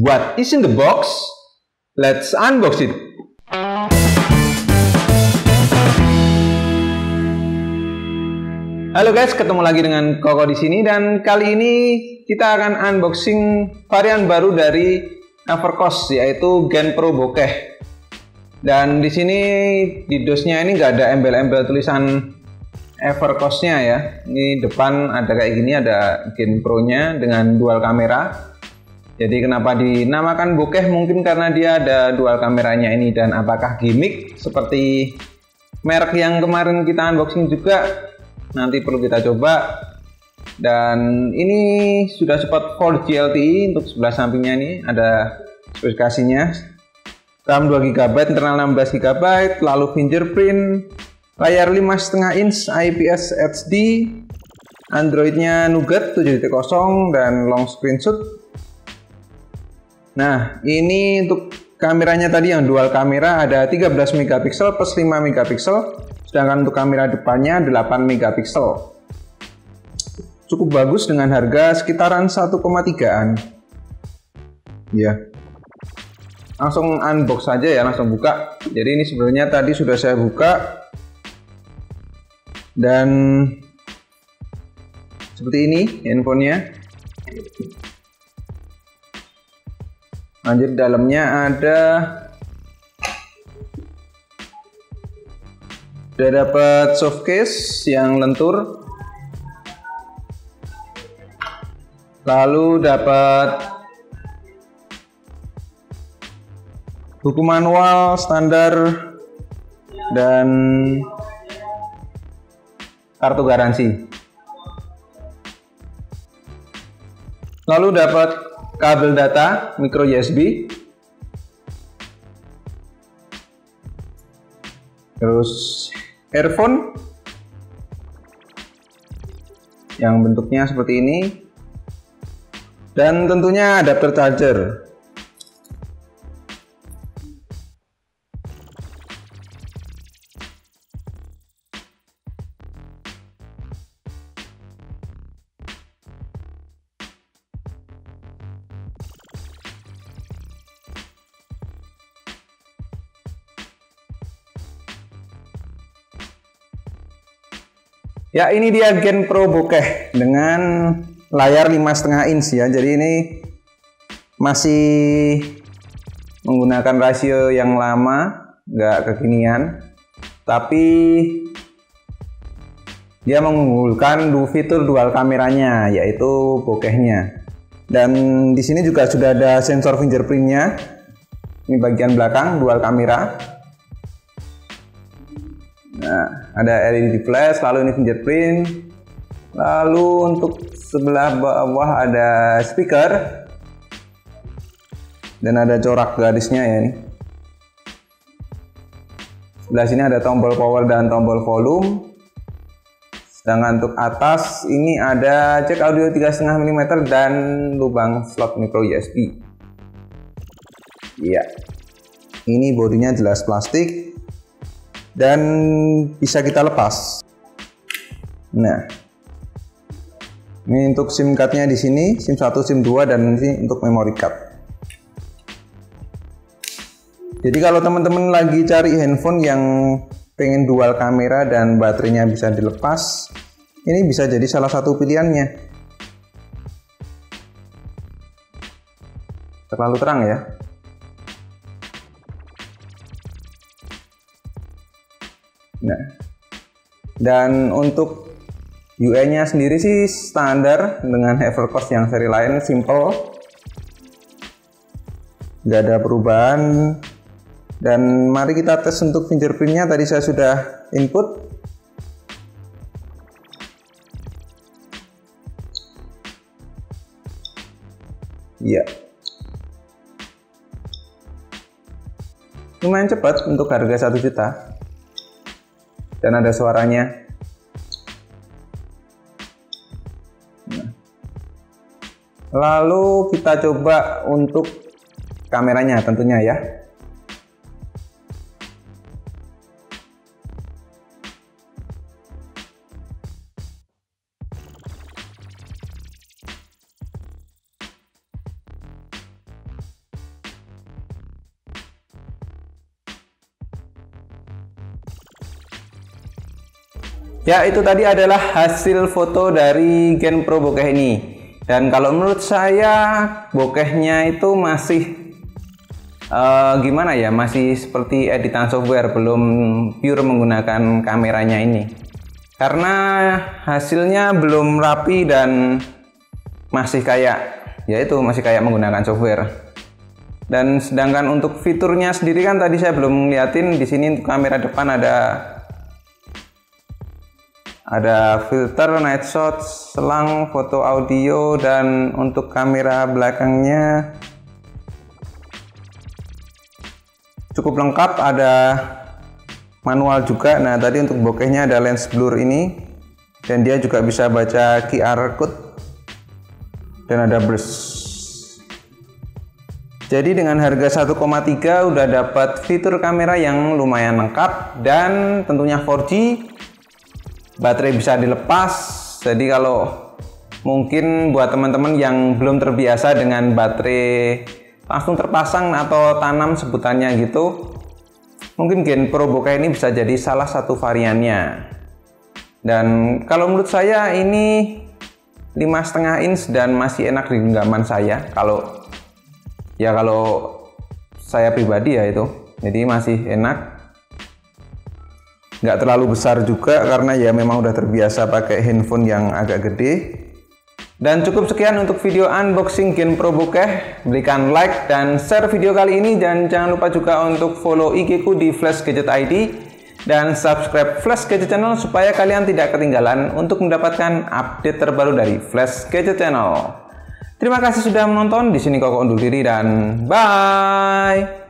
What is in the box? Let's unbox it. Halo guys, ketemu lagi dengan Koko di sini dan kali ini kita akan unboxing varian baru dari Evercoss yaitu GenPro Bokeh. Dan di sini di dosnya ini nggak ada embel-embel tulisan Evercoss-nya ya. Ini depan ada kayak gini, ada GenPro-nya dengan dual kamera. Jadi kenapa dinamakan bokeh? Mungkin karena dia ada dual kameranya ini. Dan apakah gimmick seperti merek yang kemarin kita unboxing juga? Nanti perlu kita coba. Dan ini sudah support 4G LTE. Untuk sebelah sampingnya ini ada spesifikasinya. RAM 2GB, internal 16GB, lalu fingerprint, layar 5,5 inch IPS HD, Androidnya Nougat 7.0 dan long screenshot. Nah, ini untuk kameranya tadi yang dual kamera ada 13 MP plus 5 MP, sedangkan untuk kamera depannya 8 MP. Cukup bagus dengan harga sekitaran 1,3-an. Ya. Langsung unbox saja ya, langsung buka. Jadi ini sebenarnya tadi sudah saya buka. Dan seperti ini handphonenya. Lanjut, dalamnya udah dapat soft case yang lentur, lalu dapat buku manual standar dan kartu garansi, lalu dapat kabel data micro USB, terus earphone yang bentuknya seperti ini, dan tentunya adapter charger. Ya, ini dia GenPro Bokeh dengan layar 5,5 inch ya. Jadi ini masih menggunakan rasio yang lama, nggak kekinian. Tapi dia mengunggulkan fitur dual kameranya, yaitu bokehnya. Dan di sini juga sudah ada sensor fingerprintnya. Ini bagian belakang dual kamera. Nah, ada LED flash, lalu ini fingerprint, lalu untuk sebelah bawah ada speaker dan ada corak garisnya ya ini. Sebelah sini ada tombol power dan tombol volume. Sedangkan untuk atas ini ada jack audio 3,5 mm dan lubang slot micro USB. Iya. Ini bodinya jelas plastik dan bisa kita lepas. Nah, ini untuk SIM cardnya di sini, SIM 1, SIM 2, dan ini untuk memory card. Jadi kalau teman-teman lagi cari handphone yang pengen dual kamera dan baterainya bisa dilepas, ini bisa jadi salah satu pilihannya. Terlalu terang ya. Nah, dan untuk UI-nya sendiri sih standar dengan Evercoss yang seri lain, simple, nggak ada perubahan. Dan mari kita tes untuk fingerprintnya. Tadi saya sudah input. Iya, lumayan cepat untuk harga 1 juta. Dan ada suaranya. Nah. Lalu kita coba untuk kameranya tentunya ya. Ya, itu tadi adalah hasil foto dari GenPro Bokeh ini. Dan kalau menurut saya bokehnya itu masih gimana ya, masih seperti editan software, belum pure menggunakan kameranya ini. Karena hasilnya belum rapi dan masih kayak menggunakan software. Dan sedangkan untuk fiturnya sendiri kan tadi saya belum ngeliatin. Di sini untuk kamera depan ada filter, night shot, selang, foto audio, dan untuk kamera belakangnya cukup lengkap, ada manual juga. Nah, tadi untuk bokehnya ada lens blur ini, dan dia juga bisa baca QR code dan ada brush. Jadi dengan harga 1,3 udah dapat fitur kamera yang lumayan lengkap, dan tentunya 4G. Baterai bisa dilepas, jadi kalau mungkin buat teman-teman yang belum terbiasa dengan baterai langsung terpasang atau tanam sebutannya gitu, mungkin GenPro Bokeh ini bisa jadi salah satu variannya. Dan kalau menurut saya ini 5,5 inch dan masih enak di genggaman saya, kalau saya pribadi ya itu, jadi masih enak. Nggak terlalu besar juga karena ya memang udah terbiasa pakai handphone yang agak gede. Dan cukup sekian untuk video unboxing GenPro Bokeh. Berikan like dan share video kali ini, dan jangan lupa juga untuk follow IG ku di Flash Gadget ID dan subscribe Flash Gadget Channel supaya kalian tidak ketinggalan untuk mendapatkan update terbaru dari Flash Gadget Channel. Terima kasih sudah menonton. Di sini Koko undur diri dan bye.